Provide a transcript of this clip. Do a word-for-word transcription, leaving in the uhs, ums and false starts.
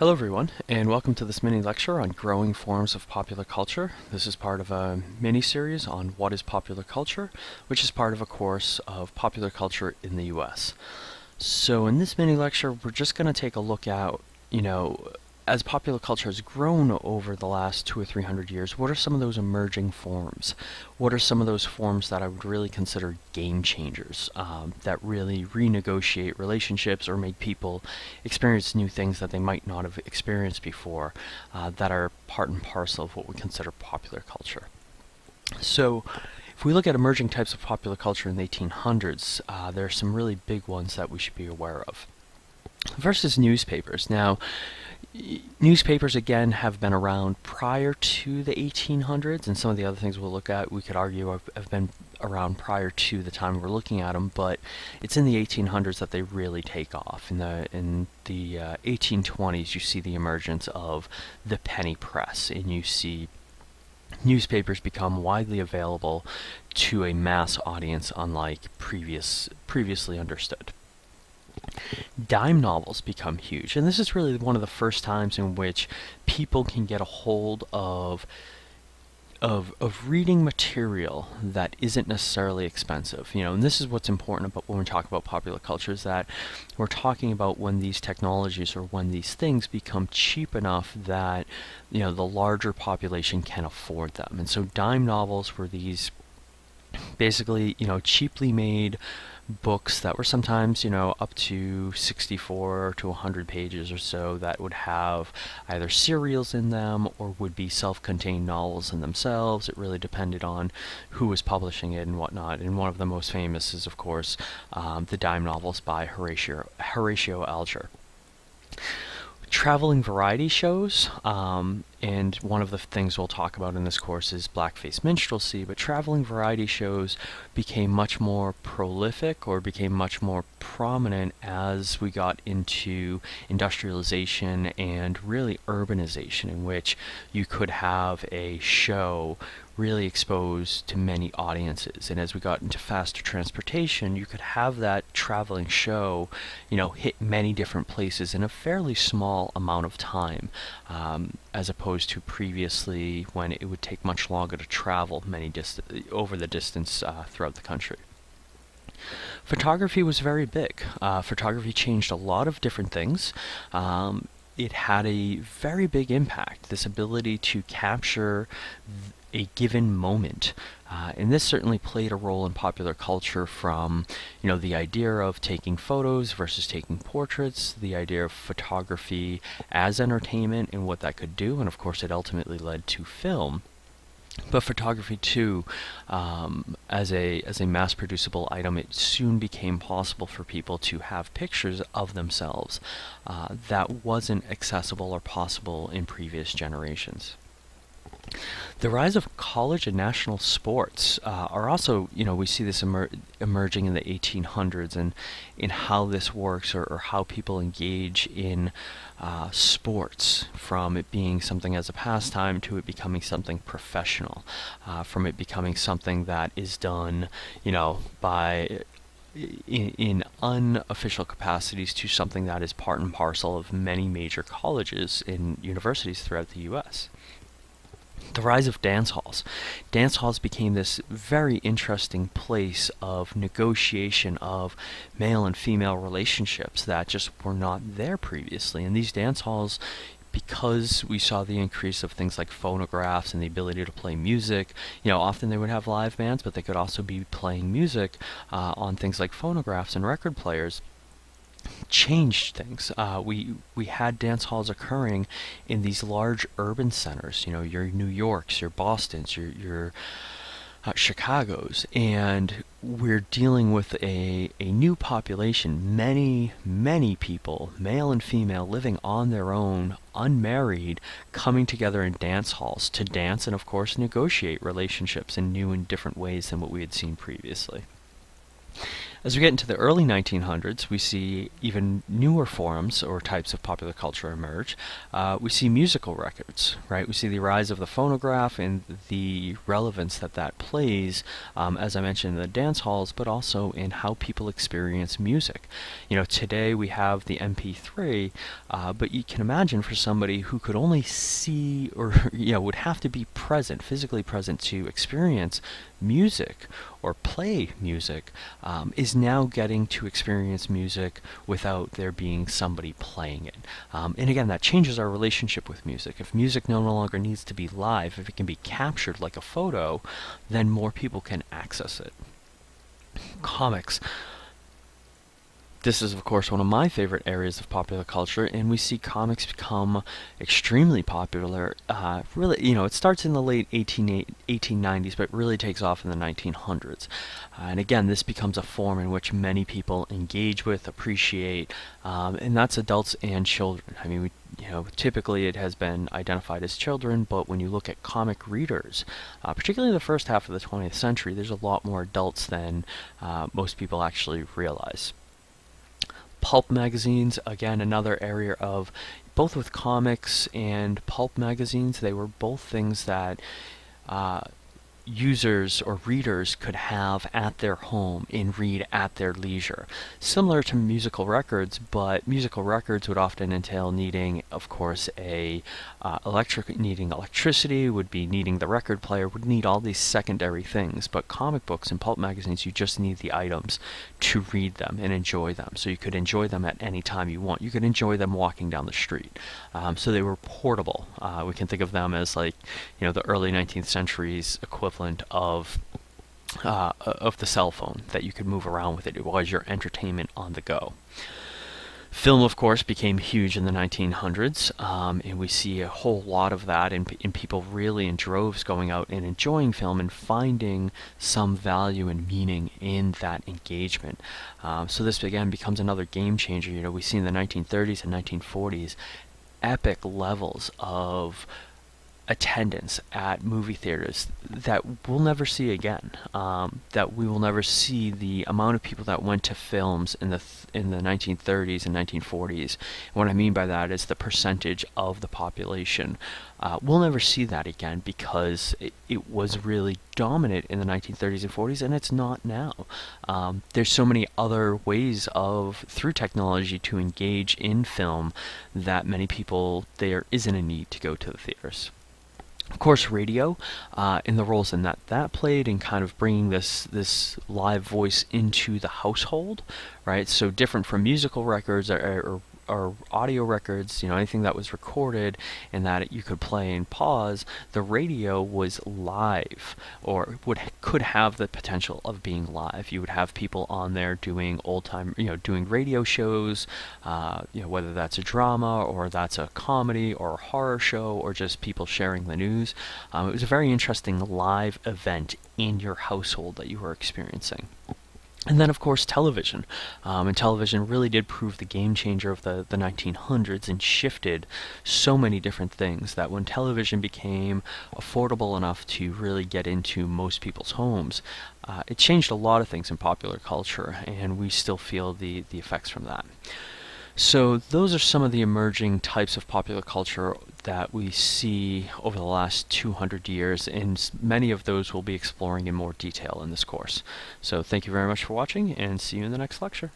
Hello everyone, and welcome to this mini lecture on growing forms of popular culture. This is part of a mini-series on what is popular culture, which is part of a course of popular culture in the U S. So in this mini lecture, we're just going to take a look at, you know, as popular culture has grown over the last two or three hundred years, what are some of those emerging forms? What are some of those forms that I would really consider game changers, um, that really renegotiate relationships or make people experience new things that they might not have experienced before, uh, that are part and parcel of what we consider popular culture? So if we look at emerging types of popular culture in the eighteen hundreds, uh, there are some really big ones that we should be aware of. First is newspapers. Now, newspapers again have been around prior to the eighteen hundreds, and some of the other things we'll look at we could argue have, have been around prior to the time we're looking at them, but it's in the eighteen hundreds that they really take off. In the in the uh, eighteen twenties you see the emergence of the penny press, and you see newspapers become widely available to a mass audience unlike previous previously understood. Dime novels become huge, and this is really one of the first times in which people can get a hold of of of reading material that isn't necessarily expensive. You know, and this is what's important about when we talk about popular culture, is that we're talking about when these technologies or when these things become cheap enough that, you know, the larger population can afford them. And so dime novels were these basically, you know, cheaply made books that were sometimes, you know, up to sixty-four to one hundred pages or so, that would have either serials in them or would be self-contained novels in themselves. It really depended on who was publishing it and whatnot. And one of the most famous is, of course, um, the dime novels by Horatio, Horatio Alger. Traveling variety shows, um, and one of the things we'll talk about in this course is blackface minstrelsy, but traveling variety shows became much more prolific or became much more prominent as we got into industrialization and really urbanization, in which you could have a show really exposed to many audiences. And as we got into faster transportation, you could have that traveling show, you know, hit many different places in a fairly small amount of time, um, as opposed to previously when it would take much longer to travel many dist over the distance uh, throughout the country. Photography was very big. Uh, photography changed a lot of different things. Um, it had a very big impact, this ability to capture th a given moment, uh, and this certainly played a role in popular culture, from, you know, the idea of taking photos versus taking portraits, the idea of photography as entertainment and what that could do, and of course it ultimately led to film. But photography too, um, as a as a mass producible item, it soon became possible for people to have pictures of themselves uh, that wasn't accessible or possible in previous generations. The rise of college and national sports uh, are also, you know, we see this emer emerging in the eighteen hundreds, and in how this works, or, or how people engage in uh, sports, from it being something as a pastime to it becoming something professional, uh, from it becoming something that is done, you know, by In, in unofficial capacities, to something that is part and parcel of many major colleges and universities throughout the U S. The rise of dance halls. Dance halls became this very interesting place of negotiation of male and female relationships that just were not there previously. And these dance halls, because we saw the increase of things like phonographs and the ability to play music, you know, often they would have live bands, but they could also be playing music uh, on things like phonographs and record players, changed things. Uh, we we had dance halls occurring in these large urban centers, you know, your New Yorks, your Bostons, your, your uh, Chicago's, and we're dealing with a, a new population, many, many people, male and female, living on their own, unmarried, coming together in dance halls to dance and, of course, negotiate relationships in new and different ways than what we had seen previously. As we get into the early nineteen hundreds, we see even newer forms or types of popular culture emerge. Uh, we see musical records, right? We see the rise of the phonograph and the relevance that that plays, um, as I mentioned, in the dance halls, but also in how people experience music. You know, today we have the M P three, uh, but you can imagine for somebody who could only see or, you know, would have to be present, physically present to experience music or play music, um, is now getting to experience music without there being somebody playing it. Um, and again, that changes our relationship with music. If music no longer needs to be live, if it can be captured like a photo, then more people can access it. Comics. This is, of course, one of my favorite areas of popular culture, and we see comics become extremely popular. Uh, really, you know, it starts in the late eighteen nineties, but really takes off in the nineteen hundreds. Uh, and again, this becomes a form in which many people engage with, appreciate, um, and that's adults and children. I mean, we, you know, typically it has been identified as children, but when you look at comic readers, uh, particularly in the first half of the twentieth century, there's a lot more adults than uh, most people actually realize. Pulp magazines, again, another area of, both with comics and pulp magazines, they were both things that uh, users or readers could have at their home and read at their leisure. Similar to musical records, but musical records would often entail needing, of course, a uh, electric needing electricity, would be needing the record player, would need all these secondary things. But comic books and pulp magazines, you just need the items to read them and enjoy them. So you could enjoy them at any time you want. You could enjoy them walking down the street. Um, so they were portable. Uh, we can think of them as, like, you know, the early nineteenth century's equivalent of uh, of the cell phone, that you could move around with it. It was your entertainment on the go. Film, of course, became huge in the nineteen hundreds, um, and we see a whole lot of that, and, and people really in droves going out and enjoying film and finding some value and meaning in that engagement. Um, so this, again, becomes another game changer. You know, we see in the nineteen thirties and nineteen forties epic levels of attendance at movie theaters that we'll never see again. Um, that we will never see the amount of people that went to films in the th in the nineteen thirties and nineteen forties. What I mean by that is the percentage of the population. Uh, we'll never see that again, because it, it was really dominant in the nineteen thirties and forties, and it's not now. Um, there's so many other ways of, through technology, to engage in film that many people, there isn't a need to go to the theaters. Of course, radio, uh, and the roles in that that played, and kind of bringing this this live voice into the household, right? So different from musical records or, or, or audio records, you know, anything that was recorded and that you could play and pause, the radio was live, or would could have the potential of being live. You would have people on there doing old time, you know, doing radio shows, uh, you know, whether that's a drama or that's a comedy or a horror show or just people sharing the news. Um, it was a very interesting live event in your household that you were experiencing. And then, of course, television. Um, and television really did prove the game changer of the, the nineteen hundreds and shifted so many different things, that when television became affordable enough to really get into most people's homes, uh, it changed a lot of things in popular culture, and we still feel the, the effects from that. So those are some of the emerging types of popular culture that we see over the last two hundred years, and many of those we'll be exploring in more detail in this course. So thank you very much for watching, and see you in the next lecture.